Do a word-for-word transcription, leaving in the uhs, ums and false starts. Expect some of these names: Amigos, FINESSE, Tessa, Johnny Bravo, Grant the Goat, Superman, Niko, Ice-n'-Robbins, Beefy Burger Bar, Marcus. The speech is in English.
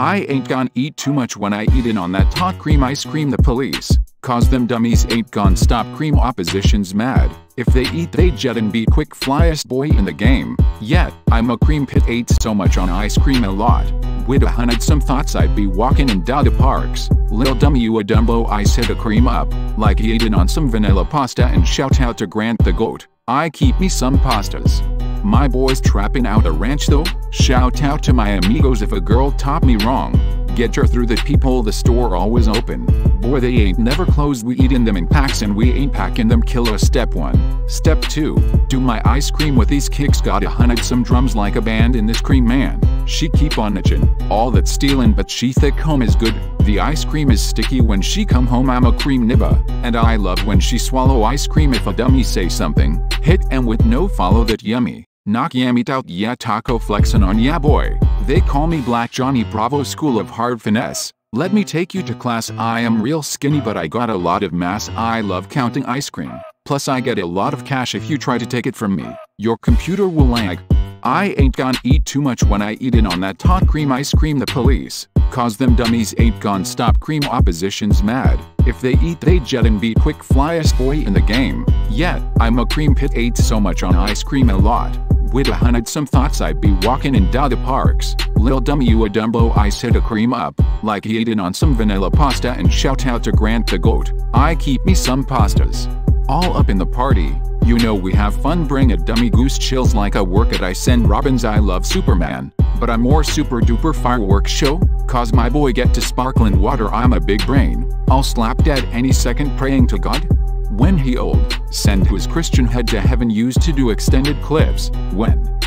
I ain't gon' eat too much when I eat in on that hot cream ice cream. The police, cause them dummies ain't gon' stop. Cream opposition's mad. If they eat they jet and be quick flyest boy in the game. Yet, I'm a cream pit ate so much on ice cream a lot. With a hundred some thoughts I'd be walking in Dada Parks. Lil dummy you a dumbo I said a cream up. Like eating on some vanilla pasta and shout out to Grant the Goat. I keep me some pastas. My boys trapping out a ranch though, shout out to my amigos. If a girl taught me wrong, get her through the peephole, the store always open. Boy they ain't never closed, we eatin' them in packs and we ain't packing them killer. Step one. Step two, do my ice cream with these kicks. Got a hundred some drums like a band in this cream man. She keep on itching, all that stealing but she thick home is good. The ice cream is sticky when she come home, I'm a cream nibba. And I love when she swallow ice cream. If a dummy say something, hit and with no follow that yummy. Knock yam eat out, yeah taco flexin' on yeah boy. They call me Black Johnny Bravo, school of hard finesse. Let me take you to class, I am real skinny but I got a lot of mass. I love counting ice cream. Plus I get a lot of cash, if you try to take it from me, your computer will lag. I ain't gon' eat too much when I eat in on that hot cream ice cream. The police, cause them dummies ain't gon' stop. Cream opposition's mad. If they eat they jet and be quick flyest boy in the game. Yet, I'm a cream pit ate so much on ice cream a lot. With a hundred some thoughts I'd be walking in Dada Parks. Lil dummy you a dumbo I said a cream up. Like he ate in on some vanilla pasta and shout out to Grant the Goat. I keep me some pastas. All up in the party. You know we have fun, bring a dummy goose chills like I work at I send Robbins. I love Superman, but I'm more super duper fireworks show. Cause my boy get to sparkling water, I'm a big brain. I'll slap dad any second praying to God. When he old, send his Christian head to heaven. Used to do extended clips, when